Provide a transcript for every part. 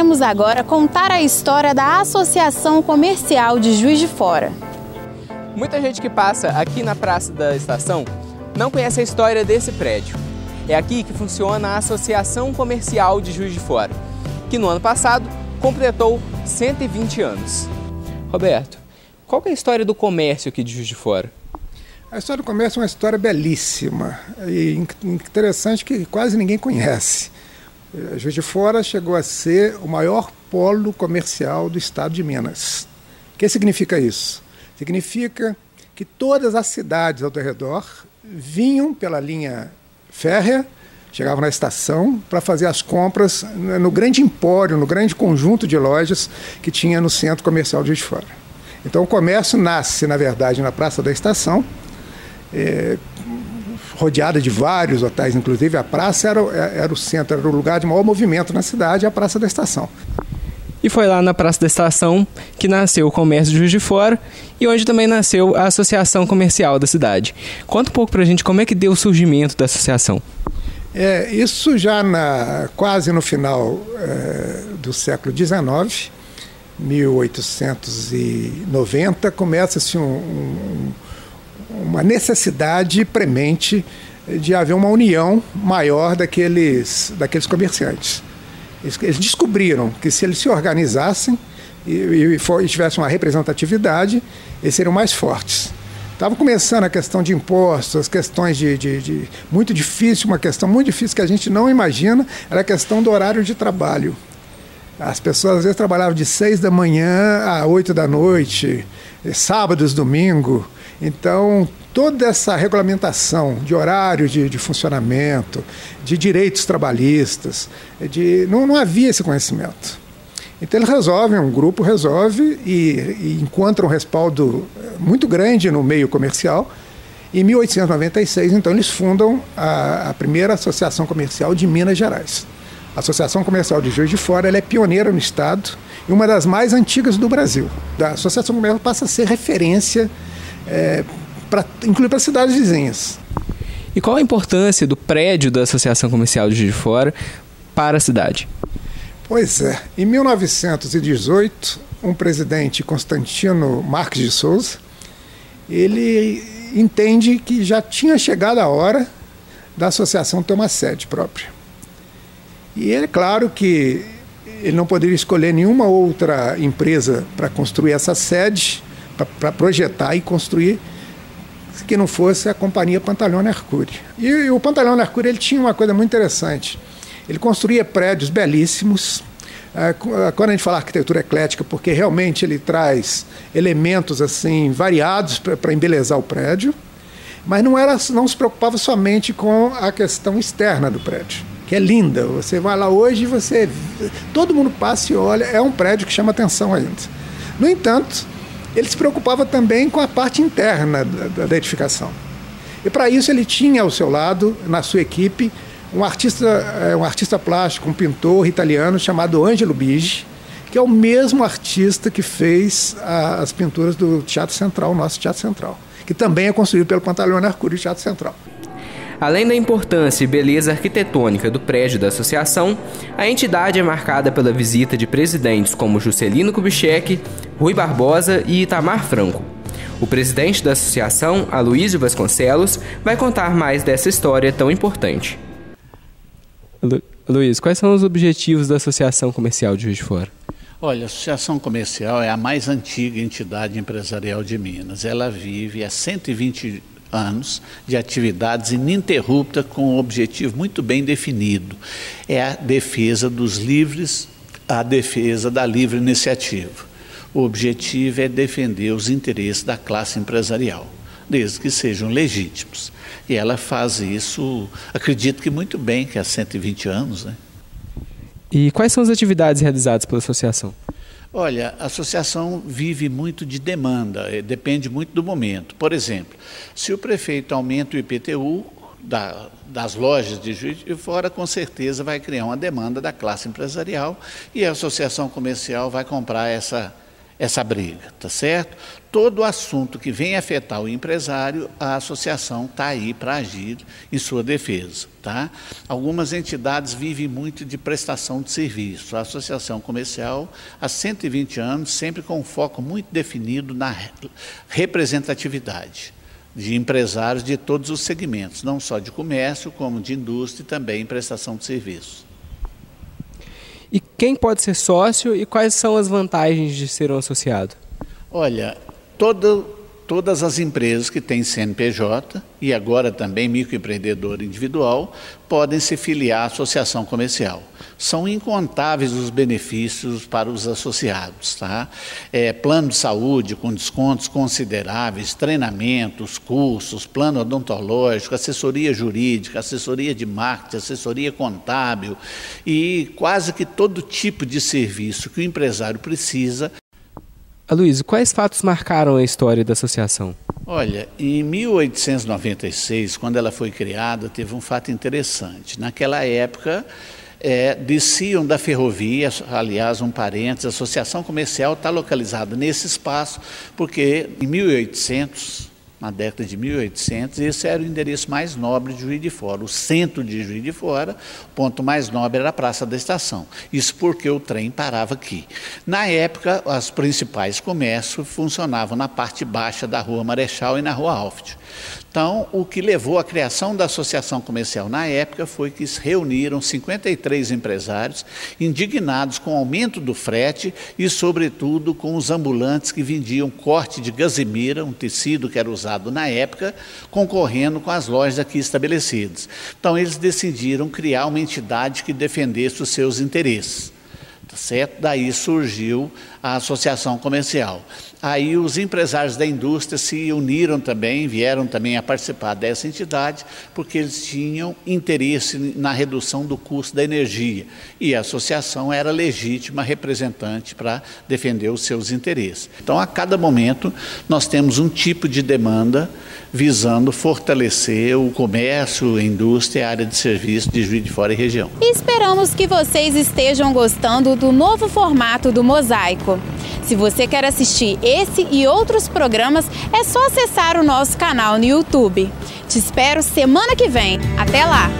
iremos agora contar a história da Associação Comercial de Juiz de Fora. Muita gente que passa aqui na Praça da Estação não conhece a história desse prédio. É aqui que funciona a Associação Comercial de Juiz de Fora, que no ano passado completou 120 anos. Roberto, qual que é a história do comércio aqui de Juiz de Fora? A história do comércio é uma história belíssima e interessante que quase ninguém conhece. Juiz de Fora chegou a ser o maior polo comercial do estado de Minas. O que significa isso? Significa que todas as cidades ao redor vinham pela linha férrea, chegavam na estação para fazer as compras no grande empório, no grande conjunto de lojas que tinha no centro comercial de Juiz de Fora. Então o comércio nasce, na verdade, na Praça da Estação, rodeada de vários hotéis, inclusive a praça era o centro, era o lugar de maior movimento na cidade, a Praça da Estação. E foi lá na Praça da Estação que nasceu o comércio de Juiz de Fora e onde também nasceu a Associação Comercial da cidade. Conta um pouco pra gente como é que deu o surgimento da associação. Isso já quase no final do século XIX, 1890, começa-se uma necessidade premente de haver uma união maior daqueles comerciantes. Eles descobriram que se eles se organizassem e tivessem uma representatividade, eles seriam mais fortes. Estava começando a questão de impostos, as questões muito difícil, uma questão muito difícil que a gente não imagina, era a questão do horário de trabalho. As pessoas às vezes trabalhavam de 6 da manhã a 8 da noite, sábados, domingo. Então, toda essa regulamentação de horário de funcionamento, de direitos trabalhistas, não havia esse conhecimento. Então, eles resolvem, um grupo resolve e encontra um respaldo muito grande no meio comercial. Em 1896, então, eles fundam a primeira Associação Comercial de Minas Gerais. A Associação Comercial de Juiz de Fora ela é pioneira no estado e uma das mais antigas do Brasil. A Associação Comercial passa a ser referência, inclusive para cidades vizinhas. E qual a importância do prédio da Associação Comercial de Juiz de Fora para a cidade? Pois é, em 1918, um presidente, Constantino Marques de Souza, ele entende que já tinha chegado a hora da associação ter uma sede própria. E é claro que ele não poderia escolher nenhuma outra empresa para construir essa sede, para projetar e construir, que não fosse a companhia Pantalone Arcuri. E o Pantalone Arcuri ele tinha uma coisa muito interessante. Ele construía prédios belíssimos. Quando a gente fala arquitetura eclética, porque realmente ele traz elementos assim variados para embelezar o prédio, mas não se preocupava somente com a questão externa do prédio, que é linda. Você vai lá hoje e todo mundo passa e olha, é um prédio que chama atenção ainda. No entanto, ele se preocupava também com a parte interna da edificação. E para isso ele tinha ao seu lado, na sua equipe, um artista plástico, um pintor italiano chamado Angelo Bigi, que é o mesmo artista que fez as pinturas do Teatro Central, nosso Teatro Central, que também é construído pelo Pantalone Arcuri, Teatro Central. Além da importância e beleza arquitetônica do prédio da associação, a entidade é marcada pela visita de presidentes como Juscelino Kubitschek, Rui Barbosa e Itamar Franco. O presidente da associação, Aloysio Vasconcelos, vai contar mais dessa história tão importante. Luiz, quais são os objetivos da Associação Comercial de Juiz de Fora? Olha, a Associação Comercial é a mais antiga entidade empresarial de Minas. Ela vive há 120 anos de atividades ininterruptas com um objetivo muito bem definido. É a defesa dos livres, a defesa da livre iniciativa. O objetivo é defender os interesses da classe empresarial, desde que sejam legítimos. E ela faz isso, acredito que muito bem, que há 120 anos, né? E quais são as atividades realizadas pela associação? Olha, a associação vive muito de demanda, depende muito do momento. Por exemplo, se o prefeito aumenta o IPTU das lojas de Juiz de Fora, com certeza vai criar uma demanda da classe empresarial e a associação comercial vai comprar essa briga, tá certo? Todo assunto que venha afetar o empresário, a associação está aí para agir em sua defesa, tá? Algumas entidades vivem muito de prestação de serviço. A Associação Comercial, há 120 anos, sempre com um foco muito definido na representatividade de empresários de todos os segmentos, não só de comércio, como de indústria e também em prestação de serviços. E quem pode ser sócio e quais são as vantagens de ser um associado? Olha, todas as empresas que têm CNPJ e agora também microempreendedor individual podem se filiar à associação comercial. São incontáveis os benefícios para os associados, tá? Plano de saúde com descontos consideráveis, treinamentos, cursos, plano odontológico, assessoria jurídica, assessoria de marketing, assessoria contábil e quase que todo tipo de serviço que o empresário precisa. Aloysio, quais fatos marcaram a história da associação? Olha, em 1896, quando ela foi criada, teve um fato interessante. Naquela época, desciam da ferrovia, aliás, um parênteses, a associação comercial está localizada nesse espaço, porque em 1800, na década de 1800, esse era o endereço mais nobre de Juiz de Fora. O centro de Juiz de Fora, o ponto mais nobre era a Praça da Estação. Isso porque o trem parava aqui. Na época, os principais comércios funcionavam na parte baixa da Rua Marechal e na Rua Alft. Então, o que levou à criação da associação comercial na época foi que se reuniram 53 empresários indignados com o aumento do frete e, sobretudo, com os ambulantes que vendiam corte de gazimira, um tecido que era usado na época, concorrendo com as lojas aqui estabelecidas. Então, eles decidiram criar uma entidade que defendesse os seus interesses. Certo? Daí surgiu a associação comercial. Aí os empresários da indústria se uniram também, vieram também a participar dessa entidade, porque eles tinham interesse na redução do custo da energia. E a associação era legítima representante para defender os seus interesses. Então, a cada momento, nós temos um tipo de demanda visando fortalecer o comércio, a indústria e a área de serviço de Juiz de Fora e região. E esperamos que vocês estejam gostando do novo formato do Mosaico. Se você quer assistir esse e outros programas, é só acessar o nosso canal no YouTube. Te espero semana que vem. Até lá!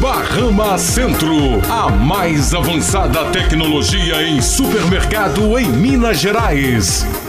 Barrama Centro, a mais avançada tecnologia em supermercado em Minas Gerais.